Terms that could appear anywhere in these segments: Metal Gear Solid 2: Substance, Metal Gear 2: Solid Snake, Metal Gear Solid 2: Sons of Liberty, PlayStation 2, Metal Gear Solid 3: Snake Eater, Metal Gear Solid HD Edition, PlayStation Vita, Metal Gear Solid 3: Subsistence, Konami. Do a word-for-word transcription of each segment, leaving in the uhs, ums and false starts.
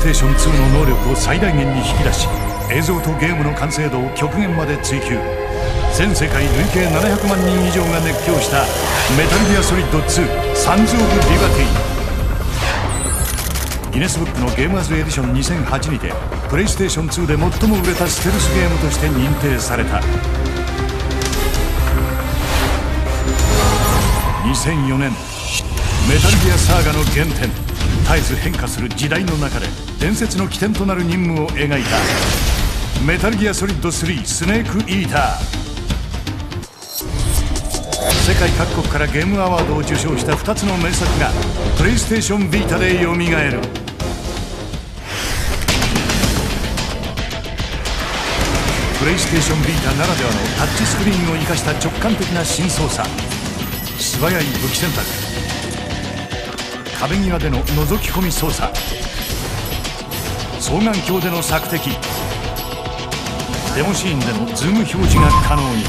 プレイステーションツーの能力を最大限に引き出し、映像とゲームの完成度を極限まで追求。全世界累計ななひゃくまんにん以上が熱狂したメタルギアソリッドツーサンズ・オブ・リバティ。ギネスブックのゲーマーズエディションにせんはちにてプレイステーションツーで最も売れたステルスゲームとして認定された。にせんよねん、メタルギアサーガの原点、絶えず変化する時代の中で伝説の起点となる任務を描いたメタルギアソリッドスリースネークイーター。世界各国からゲームアワードを受賞したふたつの名作がプレイステーションビータでよみがえる。プレイステーションビータならではのタッチスクリーンを生かした直感的な新操作、素早い武器選択、壁際での覗き込み操作、双眼鏡での索敵、デモシーンでのズーム表示が可能に。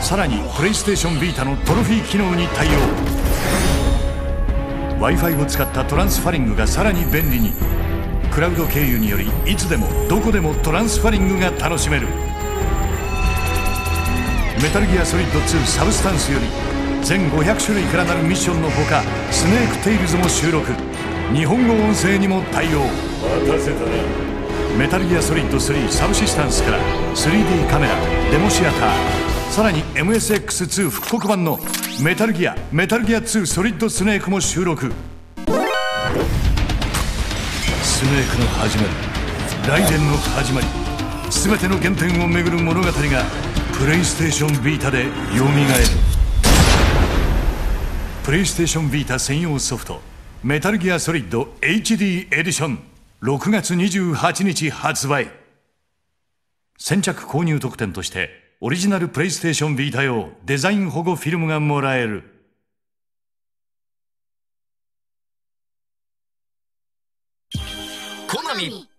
さらにプレイステーションビータのトロフィー機能に対応。 Wi-Fi を使ったトランスファリングがさらに便利に。クラウド経由によりいつでもどこでもトランスファリングが楽しめる。メタルギアソリッドツーサブスタンスより全ごひゃくしゅるいからなるミッションのほか、スネークテイルズも収録、日本語音声にも対応。待たせたな。メタルギアソリッドスリーサブシスタンスから スリーディー カメラ、デモシアター、さらに エムエスエックスツー 復刻版のメタルギア、メタルギアツーソリッドスネークも収録。スネークの始まり、ライデンの始まり、全ての原点をめぐる物語がプレイステーションビータでよみがえる。プレイステーションビータ専用ソフトメタルギアソリッド エイチディー エディションろくがつにじゅうはちにち発売。先着購入特典としてオリジナルプレイステーションビータ用デザイン保護フィルムがもらえる。コナミ。